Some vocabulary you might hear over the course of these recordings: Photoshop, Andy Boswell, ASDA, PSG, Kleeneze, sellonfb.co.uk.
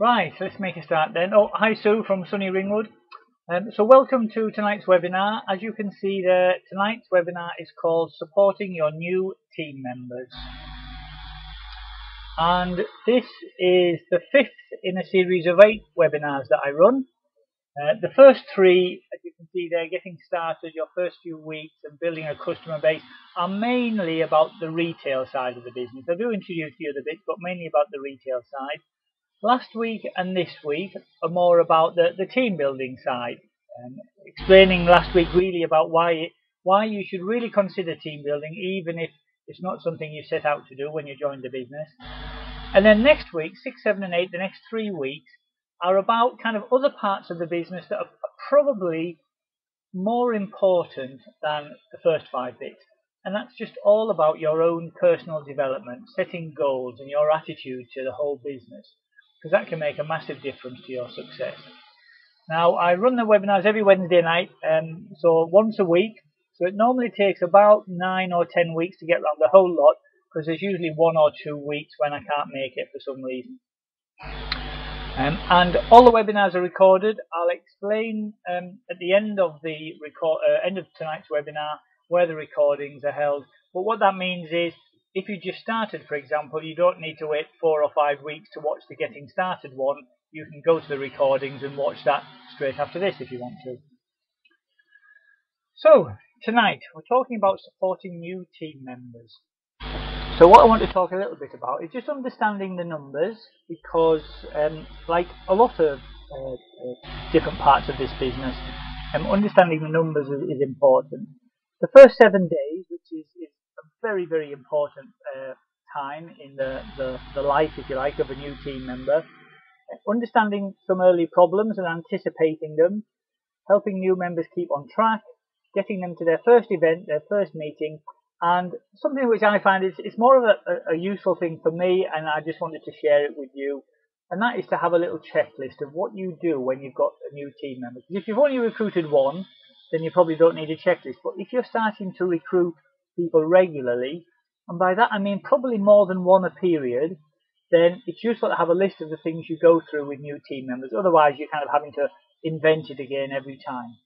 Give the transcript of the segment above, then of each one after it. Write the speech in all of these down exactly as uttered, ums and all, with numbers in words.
Right, so let's make a start then. Oh, hi Sue from sunny Ringwood. Um, so welcome to tonight's webinar. As you can see there, tonight's webinar is called Supporting Your New Team Members. And this is the fifth in a series of eight webinars that I run. Uh, the first three, as you can see there, getting started, your first few weeks and building a customer base, are mainly about the retail side of the business. I do introduce the other bits, but mainly about the retail side. Last week and this week are more about the, the team building side, um, explaining last week really about why it, why you should really consider team building, even if it's not something you set out to do when you join the business. And then next week, six, seven and eight, the next three weeks, are about kind of other parts of the business that are probably more important than the first five bits. And that's just all about your own personal development, setting goals and your attitude to the whole business, because that can make a massive difference to your success. Now, I run the webinars every Wednesday night, um, so once a week, so it normally takes about nine or ten weeks to get around the whole lot, because there's usually one or two weeks when I can't make it for some reason. Um, and all the webinars are recorded. I'll explain um, at the end of the record, uh, end of tonight's webinar where the recordings are held. But what that means is, if you just started, for example, you don't need to wait four or five weeks to watch the Getting Started one. You can go to the recordings and watch that straight after this if you want to. So, tonight we're talking about supporting new team members. So what I want to talk a little bit about is just understanding the numbers, because um, like a lot of uh, uh, different parts of this business, um, understanding the numbers is, is important. The first seven days, which is, is very, very important uh, time in the, the, the life, if you like, of a new team member. Understanding some early problems and anticipating them, helping new members keep on track, getting them to their first event, their first meeting, and something which I find is it's more of a, a useful thing for me, and I just wanted to share it with you, and that is to have a little checklist of what you do when you've got a new team member. Because if you've only recruited one, then you probably don't need a checklist, but if you're starting to recruit people regularly, and by that I mean probably more than one a period, then it's useful to have a list of the things you go through with new team members. Otherwise you're kind of having to invent it again every time.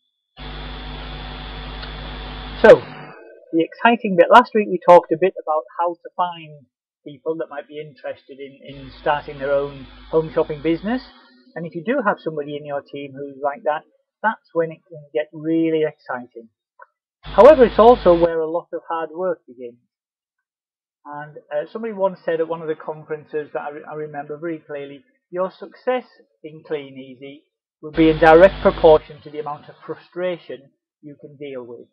So, the exciting bit. Last week we talked a bit about how to find people that might be interested in, in starting their own home shopping business. And if you do have somebody in your team who's like that, that's when it can get really exciting. However, it's also where a lot of hard work begins. And uh, somebody once said at one of the conferences that I, re I remember very clearly, your success in Kleeneze will be in direct proportion to the amount of frustration you can deal with.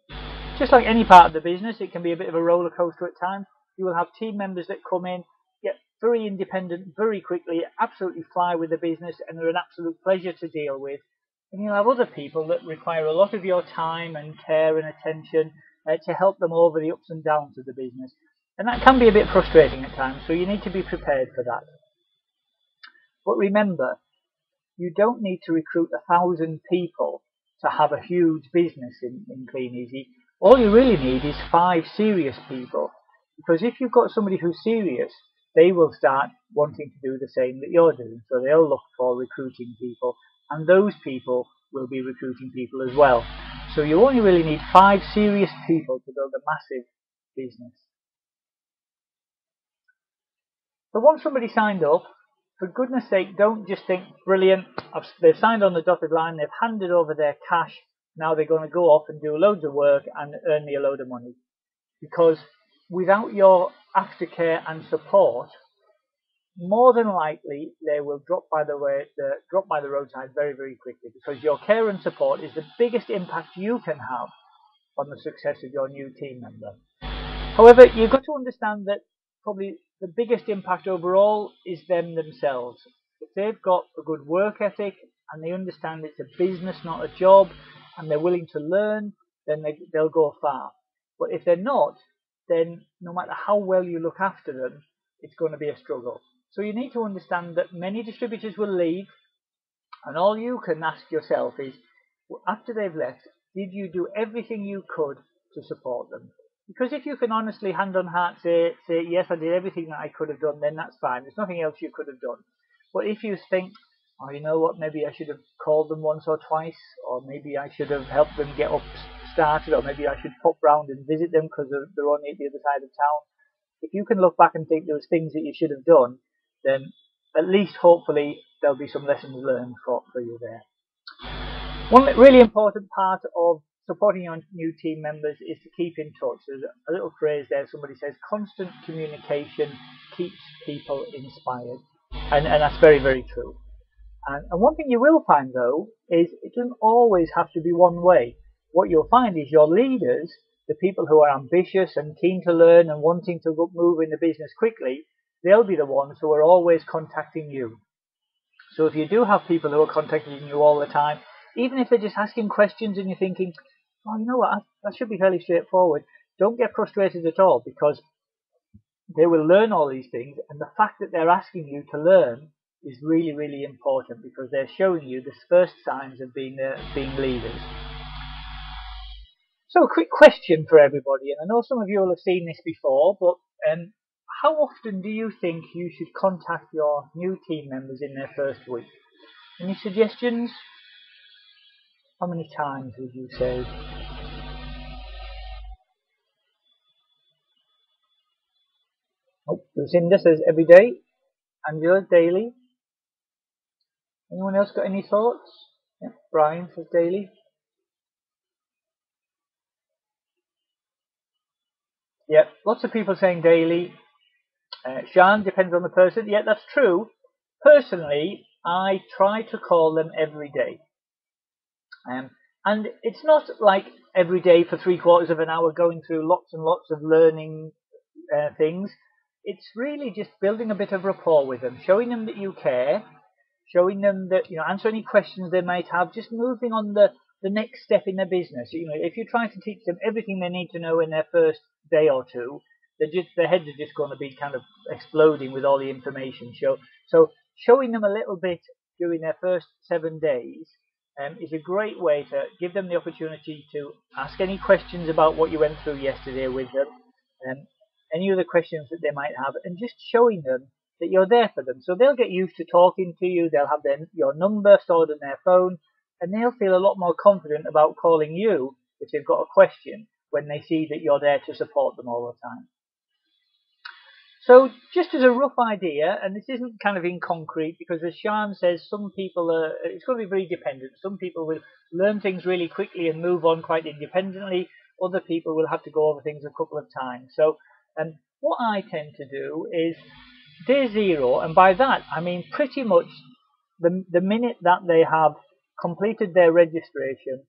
Just like any part of the business, it can be a bit of a roller coaster at times. You will have team members that come in, get very independent very quickly, absolutely fly with the business, and they're an absolute pleasure to deal with. And you'll have other people that require a lot of your time and care and attention uh, to help them over the ups and downs of the business. And that can be a bit frustrating at times, so you need to be prepared for that. But remember, you don't need to recruit a thousand people to have a huge business in, in Kleeneze. All you really need is five serious people. Because if you've got somebody who's serious, they will start wanting to do the same that you're doing. So they'll look for recruiting people. And those people will be recruiting people as well. So you only really need five serious people to build a massive business. So once somebody signed up, for goodness sake, don't just think, brilliant, I've, they've signed on the dotted line, they've handed over their cash, now they're going to go off and do loads of work and earn me a load of money. Because without your aftercare and support, more than likely they will drop by the way the drop by the roadside very, very quickly, because your care and support is the biggest impact you can have on the success of your new team member. However, you've got to understand that probably the biggest impact overall is them themselves. If they've got a good work ethic and they understand it's a business, not a job, and they're willing to learn, then they, they'll go far. But if they're not, then no matter how well you look after them, it's going to be a struggle. So you need to understand that many distributors will leave, and all you can ask yourself is, after they've left, did you do everything you could to support them? Because if you can honestly, hand on heart, say, say yes, I did everything that I could have done, then that's fine. There's nothing else you could have done. But if you think, oh, you know what, maybe I should have called them once or twice, or maybe I should have helped them get up started, or maybe I should pop round and visit them because they're, they're only at the other side of town. If you can look back and think there was things that you should have done, then at least hopefully there'll be some lessons learned for, for you there. One really important part of supporting your new team members is to keep in touch. There's a little phrase there, somebody says, constant communication keeps people inspired. And, and that's very, very true. And, and one thing you will find, though, is it doesn't always have to be one way. What you'll find is your leaders, the people who are ambitious and keen to learn and wanting to move in the business quickly, they'll be the ones who are always contacting you. So if you do have people who are contacting you all the time, even if they're just asking questions and you're thinking, oh, you know what, I, that should be fairly straightforward, don't get frustrated at all, because they will learn all these things, and the fact that they're asking you to learn is really, really important, because they're showing you the first signs of being uh, being leaders. So a quick question for everybody, and I know some of you will have seen this before, but um, how often do you think you should contact your new team members in their first week? Any suggestions? How many times would you say? Oh, Lucinda says every day. Angela, daily. Anyone else got any thoughts? Yeah, Brian says daily. Yeah, lots of people saying daily. Uh, Sian, depends on the person. Yeah, that's true. Personally, I try to call them every day. Um, and it's not like every day for three quarters of an hour going through lots and lots of learning uh, things. It's really just building a bit of rapport with them, showing them that you care, showing them that, you know, answer any questions they might have, just moving on the, the next step in their business. You know, if you try to teach them everything they need to know in their first day or two, they're just, their heads are just going to be kind of exploding with all the information. So, so showing them a little bit during their first seven days Um, is a great way to give them the opportunity to ask any questions about what you went through yesterday with them, um, any other questions that they might have, and just showing them that you're there for them. So they'll get used to talking to you, they'll have their, your number stored in their phone, and they'll feel a lot more confident about calling you if they've got a question when they see that you're there to support them all the time. So just as a rough idea, and this isn't kind of in concrete, because as Sian says, some people are, it's going to be very dependent. Some people will learn things really quickly and move on quite independently. Other people will have to go over things a couple of times. So and what I tend to do is day zero, and by that I mean pretty much the, the minute that they have completed their registration,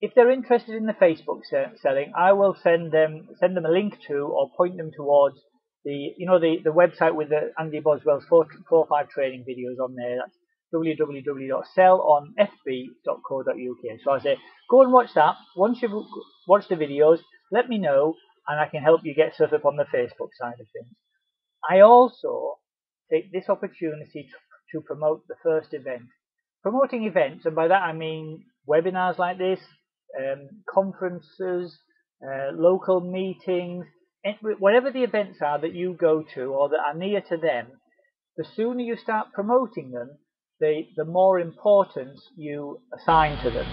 if they're interested in the Facebook selling, I will send them, send them a link to or point them towards The you know the, the website with the Andy Boswell's four four five training videos on there. That's w w w dot sell on f b dot co dot u k. So I say go and watch that. Once you've watched the videos, let me know, and I can help you get set up on the Facebook side of things. I also take this opportunity to, to promote the first event. Promoting events, and by that I mean webinars like this, um, conferences, uh, local meetings. Whatever the events are that you go to or that are near to them, the sooner you start promoting them, the, the more importance you assign to them.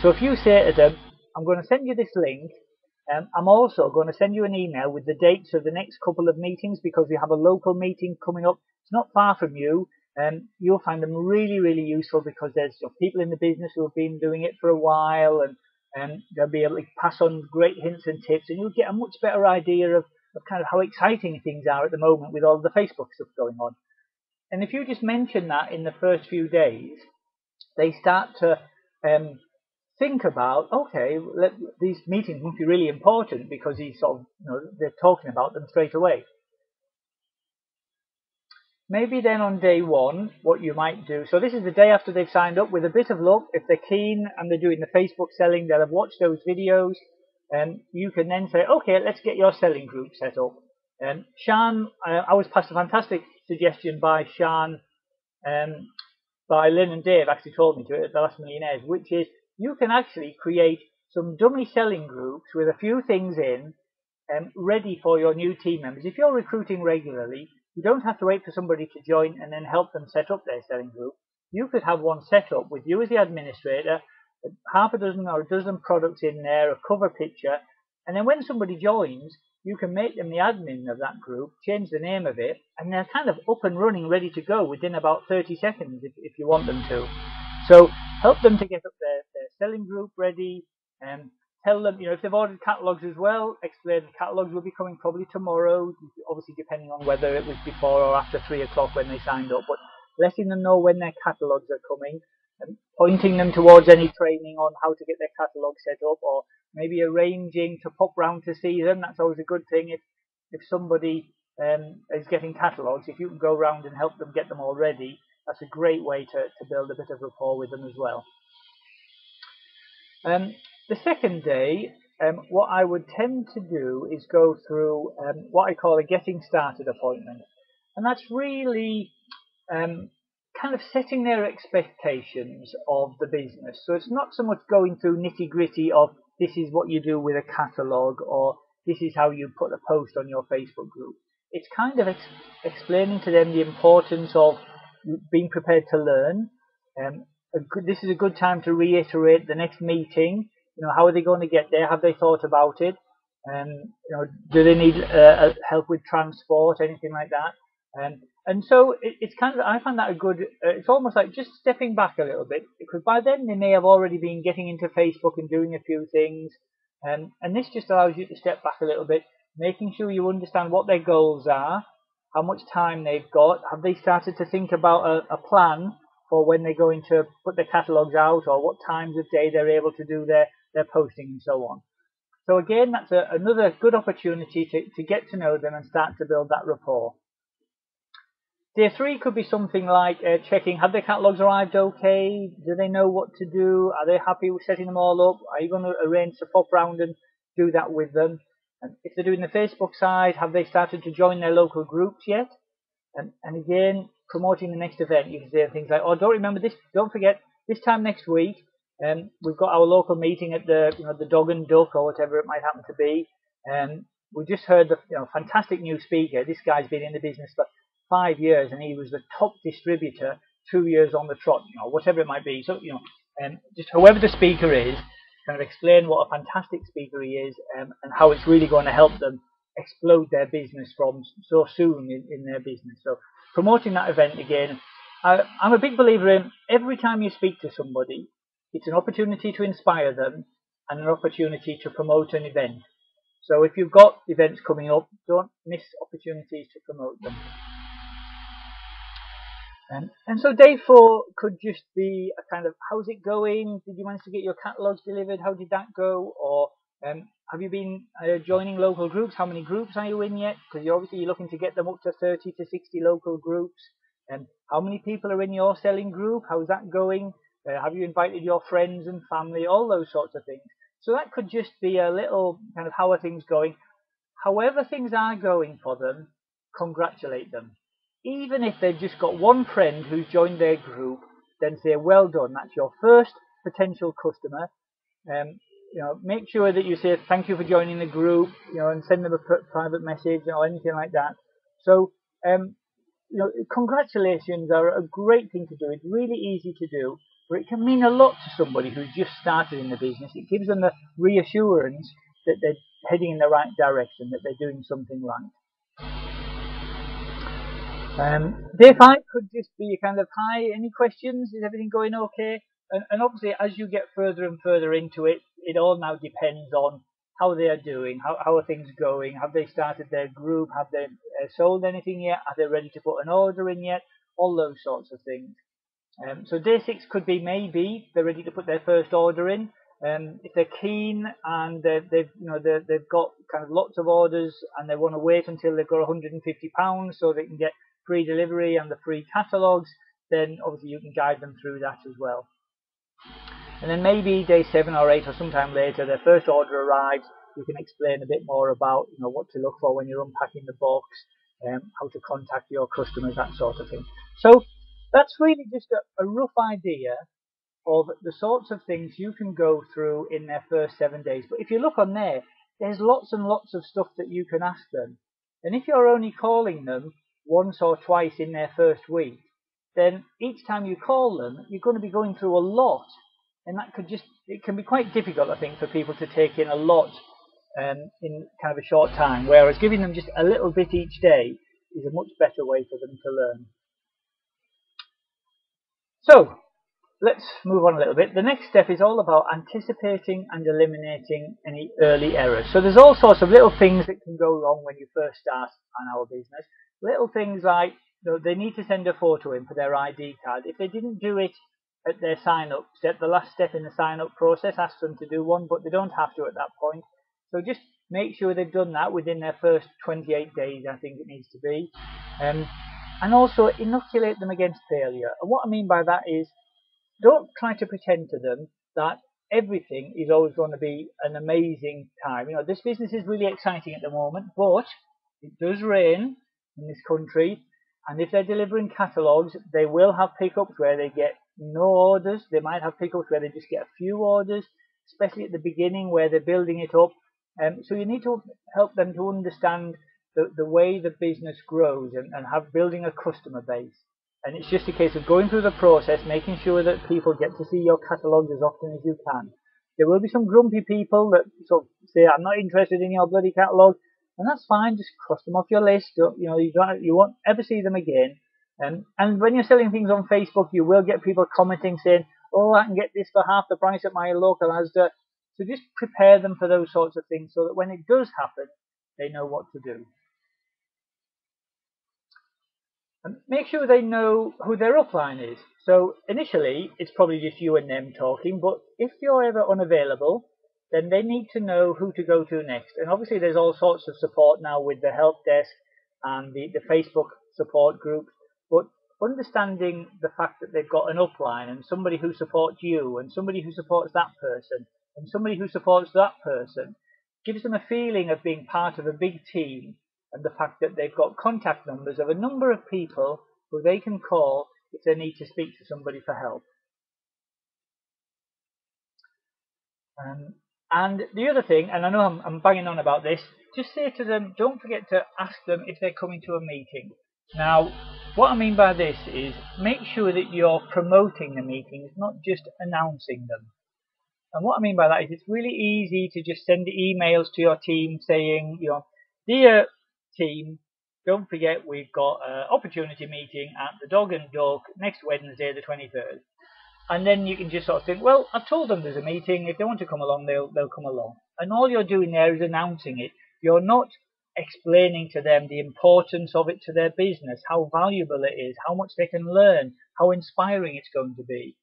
So if you say to them, I'm going to send you this link, um, I'm also going to send you an email with the dates of the next couple of meetings, because we have a local meeting coming up, it's not far from you, and um, you'll find them really, really useful, because there's people in the business who have been doing it for a while, and and they'll be able to pass on great hints and tips, and you'll get a much better idea of, of kind of how exciting things are at the moment with all the Facebook stuff going on. And if you just mention that in the first few days, they start to um, think about, okay, let, these meetings must be really important, because these sort of, you know, they're talking about them straight away. Maybe then on day one, what you might do, so this is the day after they've signed up, with a bit of luck, if they're keen and they're doing the Facebook selling, they'll have watched those videos, and you can then say, okay, let's get your selling group set up. And Sian, uh, I was passed a fantastic suggestion by Sian, um, by Lynn and Dave actually told me to it at The Last Millionaires, which is you can actually create some dummy selling groups with a few things in, um, ready for your new team members. If you're recruiting regularly, You don't have to wait for somebody to join and then help them set up their selling group. You could have one set up with you as the administrator, half a dozen or a dozen products in there, a cover picture, and then when somebody joins, you can make them the admin of that group, change the name of it, and they're kind of up and running, ready to go within about thirty seconds if, if you want them to. So help them to get up their, their selling group ready, and tell them, you know, if they've ordered catalogues as well, explain the catalogues will be coming probably tomorrow, obviously depending on whether it was before or after three o'clock when they signed up, but letting them know when their catalogues are coming, and pointing them towards any training on how to get their catalogue set up, or maybe arranging to pop round to see them. That's always a good thing if, if somebody um, is getting catalogues. If you can go round and help them get them all ready, that's a great way to, to build a bit of rapport with them as well. Um, the second day, um, what I would tend to do is go through um, what I call a getting started appointment. And that's really um, kind of setting their expectations of the business. So it's not so much going through nitty-gritty of this is what you do with a catalogue, or this is how you put a post on your Facebook group. It's kind of ex explaining to them the importance of being prepared to learn. Um, a good, this is a good time to reiterate the next meeting. You know, how are they going to get there? Have they thought about it? Um, you know, do they need uh, help with transport, anything like that? Um, and so it, it's kind of, I find that a good, uh, it's almost like just stepping back a little bit, because by then they may have already been getting into Facebook and doing a few things, um, and this just allows you to step back a little bit, making sure you understand what their goals are, how much time they've got, have they started to think about a, a plan for when they're going to put their catalogues out, or what times of day they're able to do their, their posting and so on. So again, that's a, another good opportunity to, to get to know them and start to build that rapport. Day three could be something like uh, checking, have their catalogues arrived okay? Do they know what to do? Are they happy with setting them all up? Are you going to arrange to pop round and do that with them? And if they're doing the Facebook side, have they started to join their local groups yet? And, and again, promoting the next event. You can say things like, oh, don't remember this, don't forget, this time next week, um, we've got our local meeting at the, you know, the Dog and Duck, or whatever it might happen to be. Um, we just heard the you know, fantastic new speaker. This guy's been in the business for five years, and he was the top distributor two years on the trot, you know, whatever it might be. So, you know, um, just whoever the speaker is, kind of explain what a fantastic speaker he is, um, and how it's really going to help them explode their business from so soon in, in their business. So, promoting that event again. I, I'm a big believer in every time you speak to somebody, it's an opportunity to inspire them and an opportunity to promote an event. So, if you've got events coming up, don't miss opportunities to promote them. And, and so day four could just be a kind of, how's it going? Did you manage to get your catalogues delivered? How did that go? Or um, have you been uh, joining local groups? How many groups are you in yet? Because you're obviously looking to get them up to thirty to sixty local groups. And how many people are in your selling group? How's that going? Uh, have you invited your friends and family? All those sorts of things. So that could just be a little kind of, how are things going? However things are going for them, congratulate them. Even if they've just got one friend who's joined their group, then say, well done, that's your first potential customer. Um, you know, make sure that you say, thank you for joining the group, you know, and send them a private message or anything like that. So, um, you know, congratulations are a great thing to do. It's really easy to do, but it can mean a lot to somebody who's just started in the business. It gives them the reassurance that they're heading in the right direction, that they're doing something right. Um, day five could just be a kind of, hi, any questions? Is everything going okay? And, and obviously, as you get further and further into it, it all now depends on how they are doing, how, how are things going, have they started their group, have they uh, sold anything yet, are they ready to put an order in yet, all those sorts of things. Um, so day six could be maybe they're ready to put their first order in. Um, if they're keen and they've, they've, you know, they've got kind of lots of orders and they want to wait until they've got one hundred and fifty pounds so they can get free delivery and the free catalogues, then obviously you can guide them through that as well. And then maybe day seven or eight or sometime later, their first order arrives, you can explain a bit more about, you know, what to look for when you're unpacking the box, um, how to contact your customers, that sort of thing. So that's really just a, a rough idea of the sorts of things you can go through in their first seven days. But if you look on there, there's lots and lots of stuff that you can ask them. And if you're only calling them once or twice in their first week, then each time you call them, you're going to be going through a lot. And that could just, it can be quite difficult, I think, for people to take in a lot um, in kind of a short time, whereas giving them just a little bit each day is a much better way for them to learn. So, let's move on a little bit. The next step is all about anticipating and eliminating any early errors. So there's all sorts of little things that can go wrong when you first start on our business. Little things like, you know, they need to send a photo in for their I D card. If they didn't do it at their sign-up step, the last step in the sign-up process asks them to do one, but they don't have to at that point. So just make sure they've done that within their first twenty-eight days, I think it needs to be. Um, and also inoculate them against failure. And what I mean by that is, don't try to pretend to them that everything is always going to be an amazing time. You know, this business is really exciting at the moment, but it does rain in this country, and if they're delivering catalogues, they will have pickups where they get no orders. They might have pickups where they just get a few orders, especially at the beginning where they're building it up. Um, so you need to help them to understand the, the way the business grows and, and have building a customer base. And it's just a case of going through the process, making sure that people get to see your catalogues as often as you can. There will be some grumpy people that sort of say, I'm not interested in your bloody catalogue. And that's fine, just cross them off your list. You know, you, don't, you won't ever see them again. Um, and when you're selling things on Facebook, you will get people commenting saying, oh, I can get this for half the price at my local ASDA. So just prepare them for those sorts of things so that when it does happen, they know what to do. Make sure they know who their upline is. So initially, it's probably just you and them talking, but if you're ever unavailable, then they need to know who to go to next. And obviously, there's all sorts of support now with the help desk and the, the Facebook support group. But understanding the fact that they've got an upline and somebody who supports you and somebody who supports that person and somebody who supports that person gives them a feeling of being part of a big team. And the fact that they've got contact numbers of a number of people who they can call if they need to speak to somebody for help. Um, and the other thing, and I know I'm, I'm banging on about this, just say to them, don't forget to ask them if they're coming to a meeting. Now, what I mean by this is make sure that you're promoting the meetings, not just announcing them. And what I mean by that is it's really easy to just send emails to your team saying, you know, dear team, don't forget we've got an opportunity meeting at the Dog and Dock next Wednesday the twenty-third, and then you can just sort of think, well, I've told them there's a meeting, if they want to come along they'll, they'll come along, and all you're doing there is announcing it. You're not explaining to them the importance of it to their business, how valuable it is, how much they can learn, how inspiring it's going to be.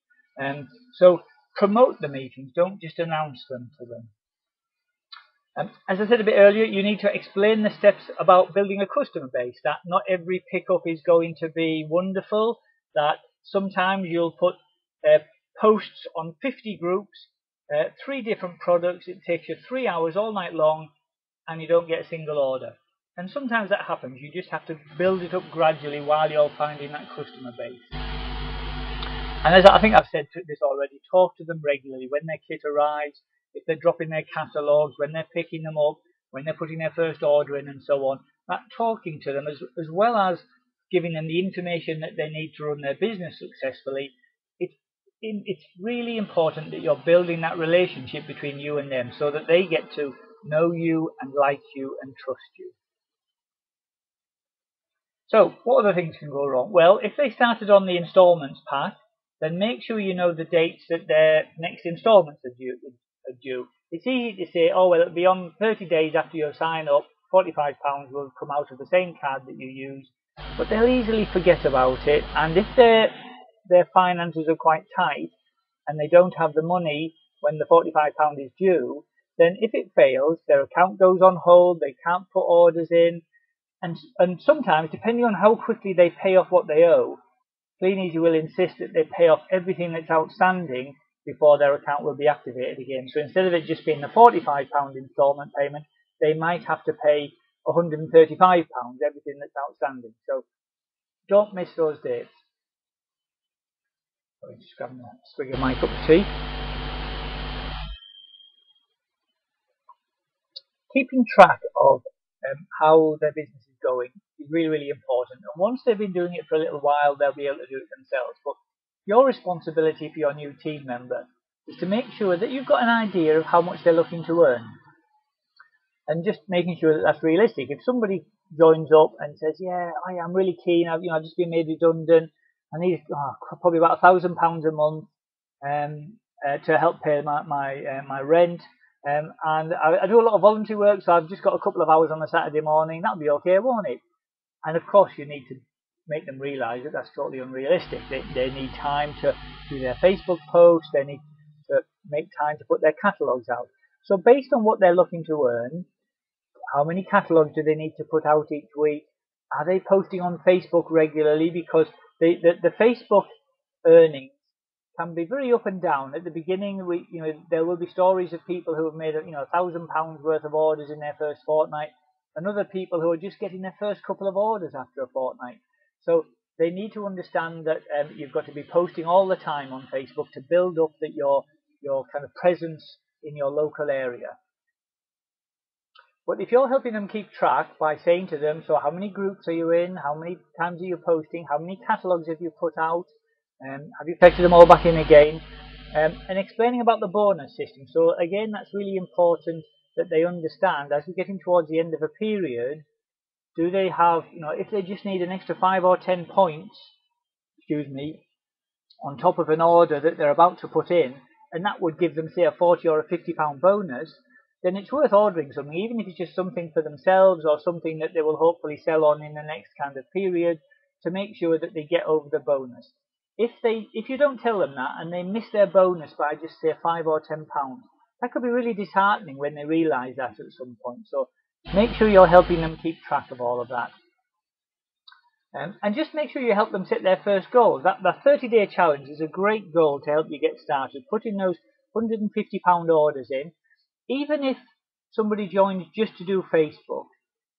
Um, so promote the meetings, don't just announce them to them. Um, as I said a bit earlier, you need to explain the steps about building a customer base, that not every pickup is going to be wonderful, that sometimes you'll put uh, posts on fifty groups, uh, three different products, it takes you three hours all night long, and you don't get a single order. And sometimes that happens, you just have to build it up gradually while you're finding that customer base. And as I think I've said this already, talk to them regularly when their kit arrives, if they're dropping their catalogues, when they're picking them up, when they're putting their first order in and so on. That talking to them, as, as well as giving them the information that they need to run their business successfully, it, it, it's really important that you're building that relationship between you and them so that they get to know you and like you and trust you. So, what other things can go wrong? Well, if they started on the instalments path, then make sure you know the dates that their next instalments are due. Due. It's easy to say, oh well, it'll be on thirty days after your sign up, forty-five pounds will come out of the same card that you use, but they'll easily forget about it, and if their their finances are quite tight and they don't have the money when the forty-five pounds is due, then if it fails, their account goes on hold, they can't put orders in, and, and sometimes, depending on how quickly they pay off what they owe, Kleeneze will insist that they pay off everything that's outstanding before their account will be activated again. So instead of it just being the forty-five pounds instalment payment, they might have to pay one hundred and thirty-five pounds, everything that's outstanding. So don't miss those dates. I'm just grabbing a swig of my cup of tea. Keeping track of um, how their business is going is really, really important. And once they've been doing it for a little while, they'll be able to do it themselves. But your responsibility for your new team member is to make sure that you've got an idea of how much they're looking to earn. And just making sure that that's realistic. If somebody joins up and says, yeah, I, I'm really keen, I've, you know, I've just been made redundant, I need oh, probably about a thousand pounds a month um, uh, to help pay my, my, uh, my rent. Um, and I, I do a lot of voluntary work, so I've just got a couple of hours on a Saturday morning. That'll be okay, won't it? And of course, you need to make them realise that that's totally unrealistic. They, they need time to do their Facebook posts. They need to make time to put their catalogues out. So based on what they're looking to earn, how many catalogues do they need to put out each week? Are they posting on Facebook regularly? Because they, the, the Facebook earnings can be very up and down. At the beginning, we, you know, there will be stories of people who have made, you know, a thousand pounds worth of orders in their first fortnight, and other people who are just getting their first couple of orders after a fortnight. So they need to understand that um, you've got to be posting all the time on Facebook to build up that your your kind of presence in your local area. But if you're helping them keep track by saying to them, so how many groups are you in? How many times are you posting? How many catalogues have you put out? Um, have you collected them all back in again? Um, and explaining about the bonus system. So again, that's really important that they understand as we're getting towards the end of a period. Do they have, you know, if they just need an extra five or ten points, excuse me, on top of an order that they're about to put in, and that would give them, say, a forty or a fifty pound bonus, then it's worth ordering something, even if it's just something for themselves or something that they will hopefully sell on in the next kind of period, to make sure that they get over the bonus. If they, if you don't tell them that and they miss their bonus by just say five or ten pounds, that could be really disheartening when they realise that at some point. So make sure you're helping them keep track of all of that. Um, and just make sure you help them set their first goal. That the thirty day challenge is a great goal to help you get started. Putting those one hundred and fifty pound orders in, even if somebody joins just to do Facebook,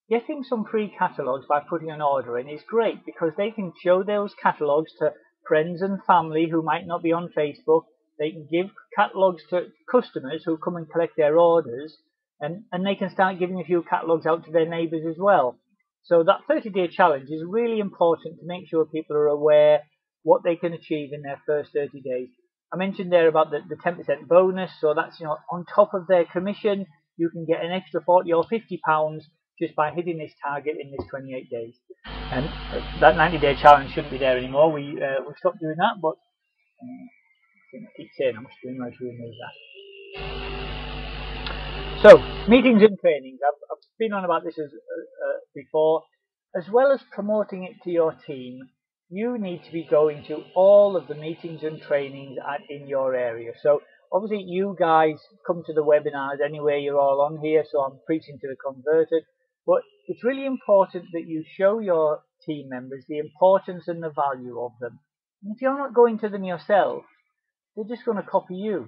getting some free catalogues by putting an order in is great, because they can show those catalogues to friends and family who might not be on Facebook. They can give catalogues to customers who come and collect their orders, and, and they can start giving a few catalogues out to their neighbours as well. So that thirty day challenge is really important to make sure people are aware what they can achieve in their first thirty days. I mentioned there about the, the ten percent bonus, so that's, you know, on top of their commission, you can get an extra forty or fifty pounds just by hitting this target in this twenty-eight days. And that ninety day challenge shouldn't be there anymore. We uh, we stopped doing that, but uh, I think I keep saying how much doing I should remove that. So meetings and trainings, I've, I've been on about this as, uh, uh, before. As well as promoting it to your team, you need to be going to all of the meetings and trainings at, in your area. So obviously you guys come to the webinars anyway. You're all on here, so I'm preaching to the converted. But it's really important that you show your team members the importance and the value of them. And if you're not going to them yourself, they're just going to copy you.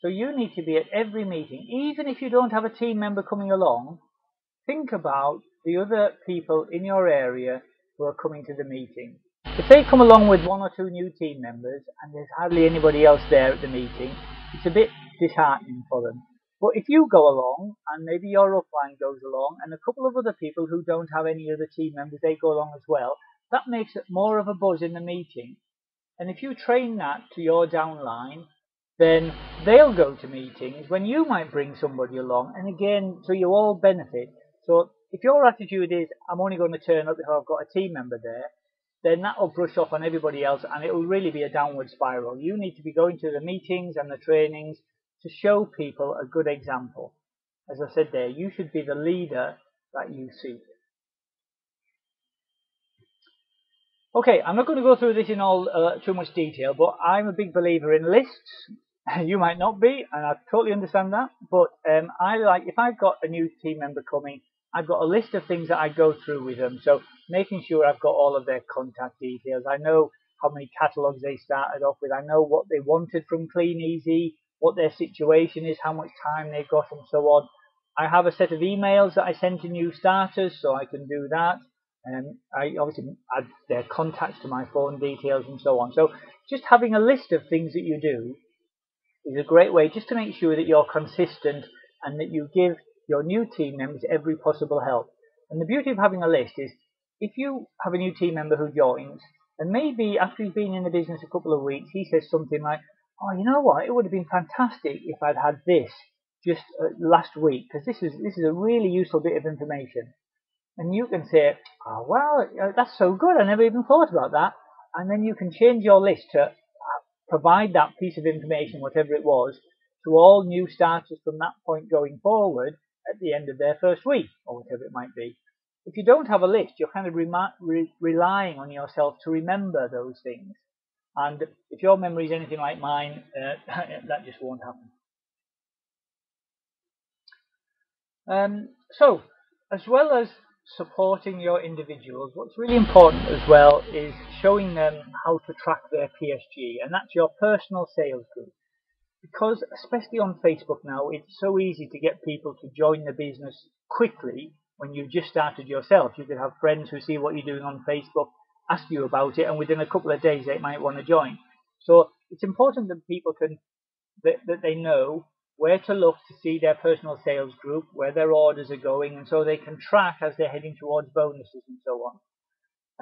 So you need to be at every meeting. Even if you don't have a team member coming along, think about the other people in your area who are coming to the meeting. If they come along with one or two new team members and there's hardly anybody else there at the meeting, it's a bit disheartening for them. But if you go along, and maybe your upline goes along, and a couple of other people who don't have any other team members, they go along as well, that makes it more of a buzz in the meeting. And if you train that to your downline, then they'll go to meetings when you might bring somebody along, and again, so you all benefit. So if your attitude is, I'm only going to turn up if I've got a team member there, then that will brush off on everybody else, and it will really be a downward spiral. You need to be going to the meetings and the trainings to show people a good example. As I said there, you should be the leader that you see. Okay, I'm not going to go through this in all uh, too much detail, but I'm a big believer in lists. You might not be, and I totally understand that, but um, I like, if I've got a new team member coming, I've got a list of things that I go through with them, so making sure I've got all of their contact details. I know how many catalogues they started off with, I know what they wanted from Kleeneze, what their situation is, how much time they've got, and so on. I have a set of emails that I send to new starters, so I can do that. Um, I obviously add their contacts to my phone details and so on. So just having a list of things that you do is a great way just to make sure that you're consistent and that you give your new team members every possible help. And the beauty of having a list is if you have a new team member who joins, and maybe after he's been in the business a couple of weeks, he says something like, oh, you know what, it would have been fantastic if I'd had this just uh, last week, because this is, this is a really useful bit of information. And you can say, oh, well, that's so good, I never even thought about that. And then you can change your list to provide that piece of information, whatever it was, to all new starters from that point going forward at the end of their first week, or whatever it might be. If you don't have a list, you're kind of re relying on yourself to remember those things. And if your memory is anything like mine, uh, that just won't happen. Um, so, as well as supporting your individuals, what's really important as well is showing them how to track their P S G, and that's your personal sales group. Because especially on Facebook now, it's so easy to get people to join the business quickly when you've just started yourself. You could have friends who see what you're doing on Facebook, ask you about it, and within a couple of days they might want to join. So it's important that people can, that, that they know where to look to see their personal sales group, where their orders are going, and so they can track as they're heading towards bonuses and so on.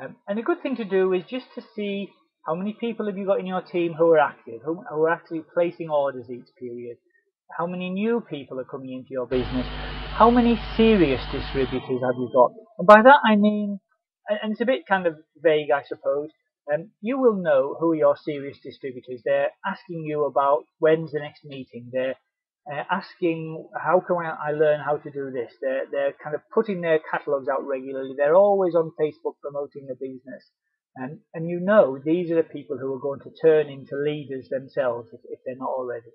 Um, and a good thing to do is just to see how many people have you got in your team who are active, who, who are actually placing orders each period, how many new people are coming into your business, how many serious distributors have you got. And by that I mean, and, and it's a bit kind of vague I suppose, Um, you will know who are your serious distributors. They're asking you about when's the next meeting. They're Uh, asking how can I learn how to do this. They're, they're kind of putting their catalogues out regularly. They're always on Facebook promoting the business. And, and you know these are the people who are going to turn into leaders themselves if, if they're not already.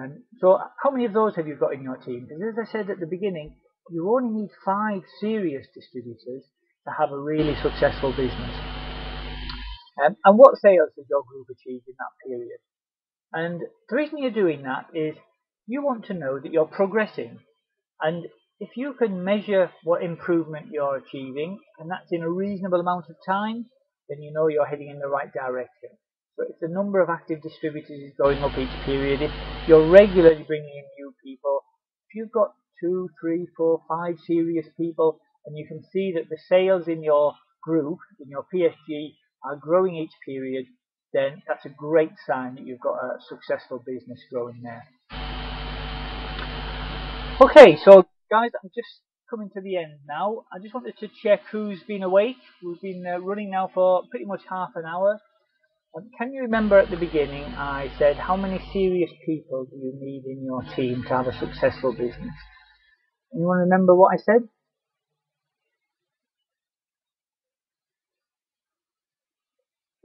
Um, so how many of those have you got in your team? Because as I said at the beginning, you only need five serious distributors to have a really successful business. Um, and what sales has your group achieved in that period? And the reason you're doing that is you want to know that you're progressing, and if you can measure what improvement you're achieving, and that's in a reasonable amount of time, then you know you're heading in the right direction. So if the number of active distributors is going up each period, if you're regularly bringing in new people, if you've got two, three, four, five serious people, and you can see that the sales in your group, in your P S G, are growing each period, then that's a great sign that you've got a successful business growing there. Okay, so guys, I'm just coming to the end now. I just wanted to check who's been awake. We've been uh, running now for pretty much half an hour. Um, can you remember at the beginning I said how many serious people do you need in your team to have a successful business? Anyone remember what I said?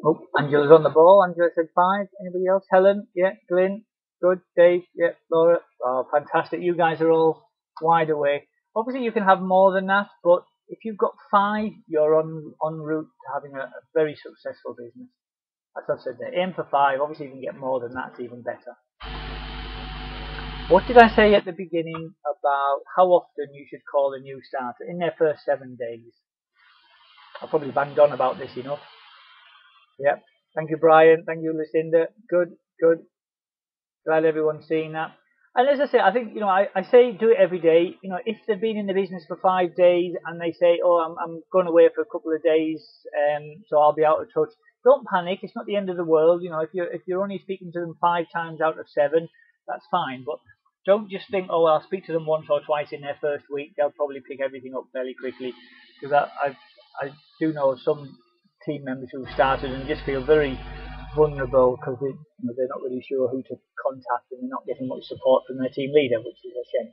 Oh, Angela's on the ball. Angela said five. Anybody else? Helen? Yeah, Glyn? Good, Dave, yeah, Laura, oh, fantastic, you guys are all wide awake. Obviously you can have more than that, but if you've got five, you're on, on route to having a, a very successful business. As I've said there, aim for five, obviously you can get more than that, it's even better. What did I say at the beginning about how often you should call a new starter in their first seven days? I probably banged on about this enough. Yep, thank you Brian, thank you Lucinda, good, good. Glad everyone's seeing that. And as I say, I think, you know, I, I say do it every day. You know, if they've been in the business for five days and they say, oh, I'm, I'm going away for a couple of days, um, so I'll be out of touch, don't panic. It's not the end of the world. You know, if you're, if you're only speaking to them five times out of seven, that's fine. But don't just think, oh, well, I'll speak to them once or twice in their first week. They'll probably pick everything up fairly quickly. Because I, I, I do know some team members who have started and just feel very vulnerable because they, you know, they're not really sure who to contact and they're not getting much support from their team leader, which is a shame.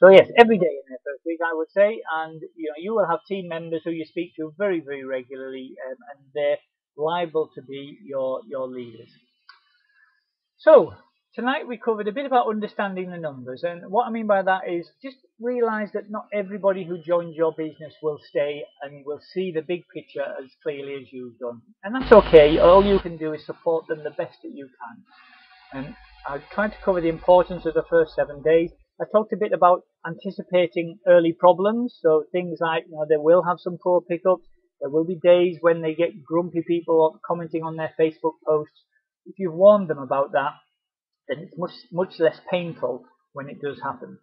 So yes, every day in their first week I would say, and you know, you will have team members who you speak to very very regularly, um, and they're liable to be your your leaders. So tonight we covered a bit about understanding the numbers, and what I mean by that is just realize that not everybody who joins your business will stay and will see the big picture as clearly as you've done. And that's okay, all you can do is support them the best that you can. And I tried to cover the importance of the first seven days. I talked a bit about anticipating early problems, so things like, you know, they will have some poor pickups, there will be days when they get grumpy people commenting on their Facebook posts. If you've warned them about that, then it's much, much less painful when it does happen.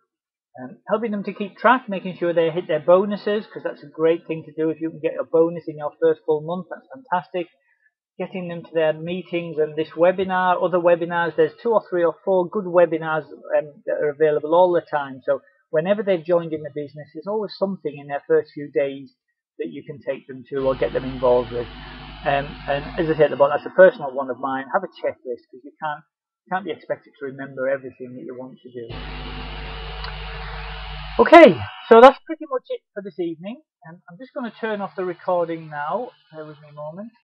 Um, helping them to keep track, making sure they hit their bonuses, because that's a great thing to do. If you can get a bonus in your first full month, that's fantastic. Getting them to their meetings and this webinar, other webinars. There's two or three or four good webinars um, that are available all the time. So whenever they've joined in the business, there's always something in their first few days that you can take them to or get them involved with. Um, and as I said at the bottom, that's a personal one of mine. Have a checklist, because you can't, you can't be expected to remember everything that you want to do. Okay, so that's pretty much it for this evening. Um, I'm just going to turn off the recording now. Bear with me a moment.